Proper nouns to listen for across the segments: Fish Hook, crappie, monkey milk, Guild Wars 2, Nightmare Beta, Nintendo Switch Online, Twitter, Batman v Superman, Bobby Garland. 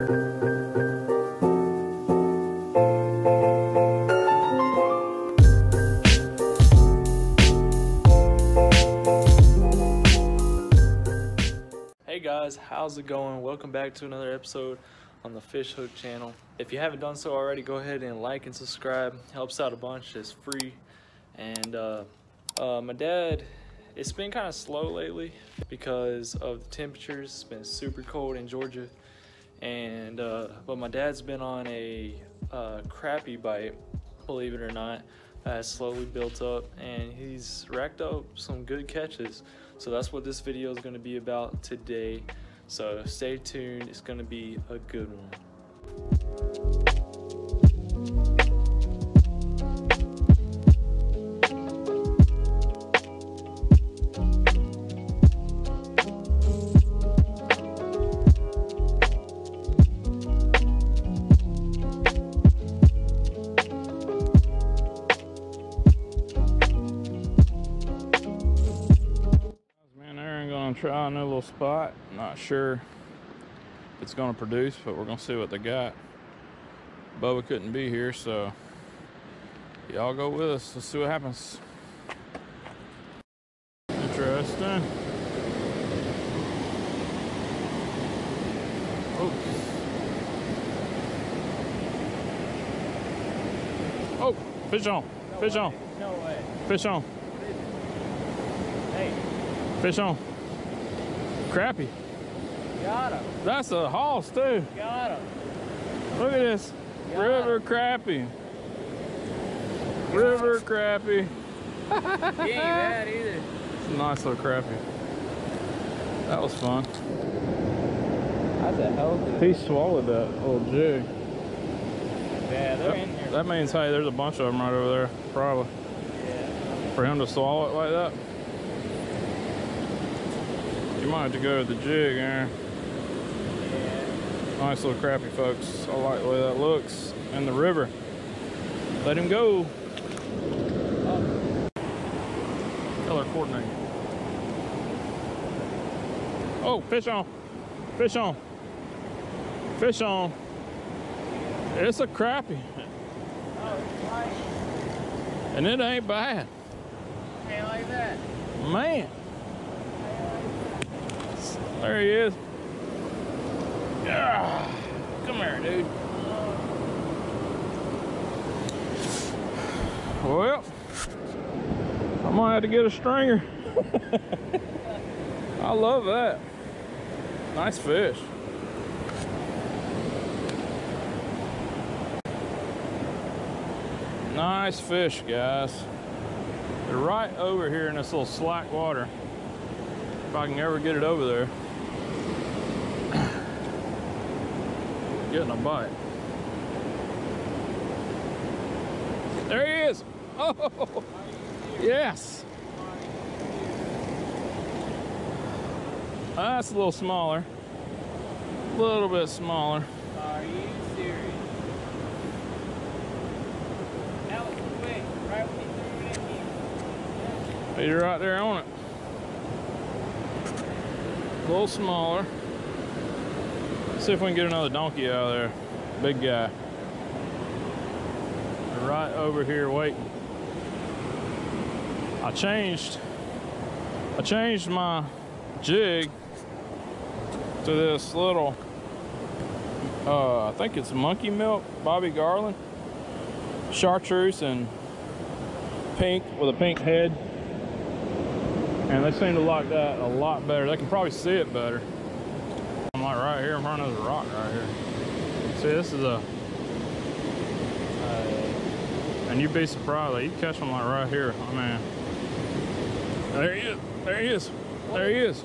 Hey guys, how's it going? Welcome back to another episode on the Fish Hook channel. If you haven't done so already, go ahead and like and subscribe. Helps out a bunch, it's free. And my dad, it's been kind of slow lately because of the temperatures. It's been super cold in Georgia. And but my dad's been on a crappie bite, believe it or not, that has slowly built up, and he's racked up some good catches. So that's what this video is going to be about today, so stay tuned. It's going to be a good one. Try a new little spot. Not sure if it's gonna produce, but we're gonna see what they got. Bubba couldn't be here, so y'all go with us. Let's see what happens. Interesting. Oops. Oh, fish on. Fish on. No way. Fish on. Hey. Fish on. Crappie. Got him. That's a hoss too. Got him. Look at this. Got river him. Crappie. River crappie. He ain't bad either. It's a nice little crappie. That was fun. That's a healthy. He swallowed that old jig. Yeah, they're in there. That means, hey, there's a bunch of them right over there, probably. Yeah. For him to swallow it like that. You might have to go to the jig, Aaron. Yeah. Nice little crappie, folks. I like the way that looks. And the river. Let him go. Color coordinating. Oh, fish on. Fish on. Fish on. It's a crappie. Oh, it's nice. And it ain't bad. Ain't like that. Man. There he is. Ah, come here, dude. Well, I might have to get a stringer. I love that. Nice fish. Nice fish, guys. They're right over here in this little slack water. If I can ever get it over there. Getting a bite. There he is. Oh, yes. That's a little smaller. A little bit smaller. Are you serious? That was quick. Right when he threw it in here. You're right there on it. A little smaller. See if we can get another donkey out of there. Big guy. They're right over here waiting. I changed my jig to this little, I think it's Monkey Milk, Bobby Garland, chartreuse and pink with a pink head. And they seem to like that a lot better. They can probably see it better. Right here in front of the rock right here. See, this is a and you'd be surprised, you catch them like right here. Oh man, there he is, there he is, there he is,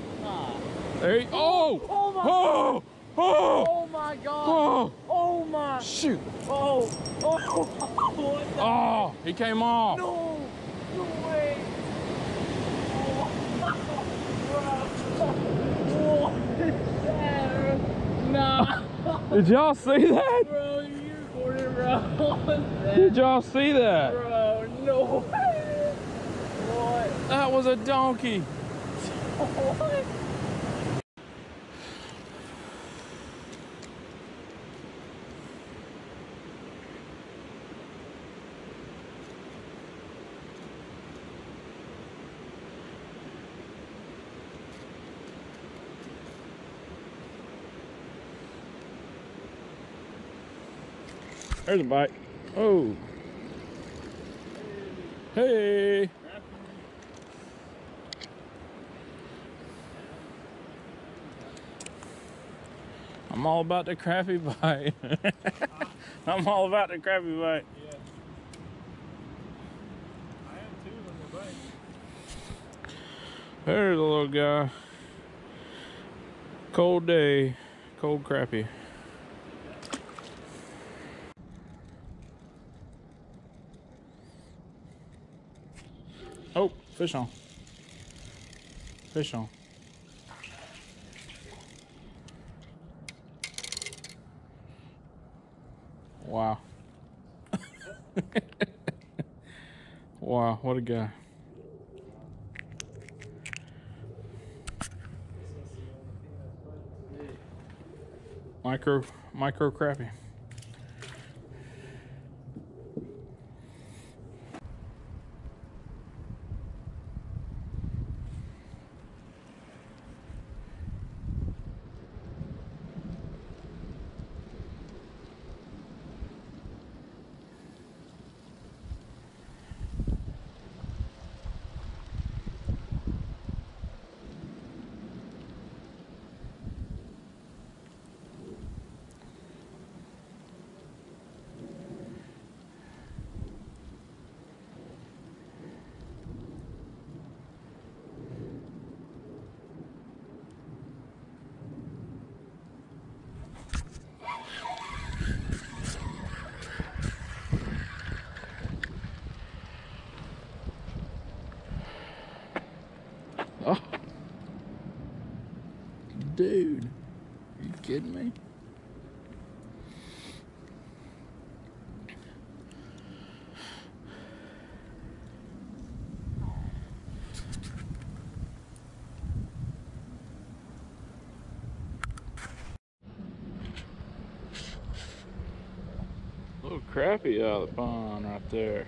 there he, oh, oh my, oh, oh, oh my god, oh, oh my, shoot, oh, oh, oh, oh, he came off. No, no way. Did y'all see that? Bro, you recorded it wrong. Did y'all see that? Bro, no way. What? That was a donkey. What? There's a bite. Oh. Hey. I'm all about the crappie bite. I'm all about the crappie bite. Yeah. I am too on the bite. There's a little guy. Cold day, cold crappie. Oh, fish on. Fish on. Wow. Wow, what a guy. Micro crappie. Oh, dude, are you kidding me? Little crappie out of the pond right there.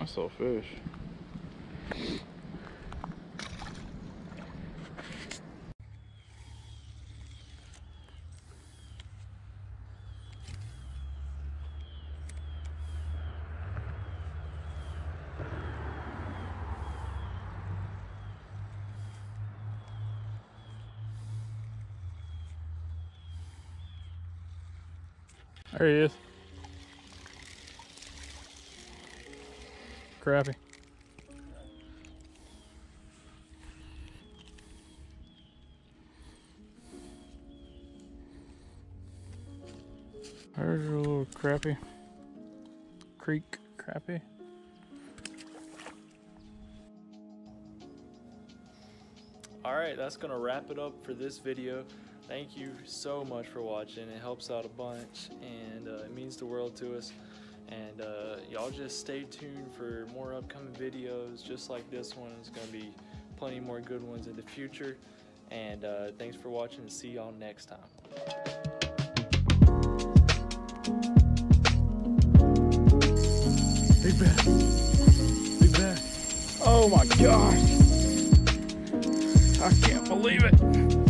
Nice little fish. There he is. Crappie. There's a little crappie. Creek crappie. Alright, that's going to wrap it up for this video. Thank you so much for watching. It helps out a bunch, and it means the world to us. And y'all just stay tuned for more upcoming videos just like this one. There's going to be plenty more good ones in the future. And thanks for watching, and see y'all next time. Big back. Big back. Oh my gosh. I can't believe it.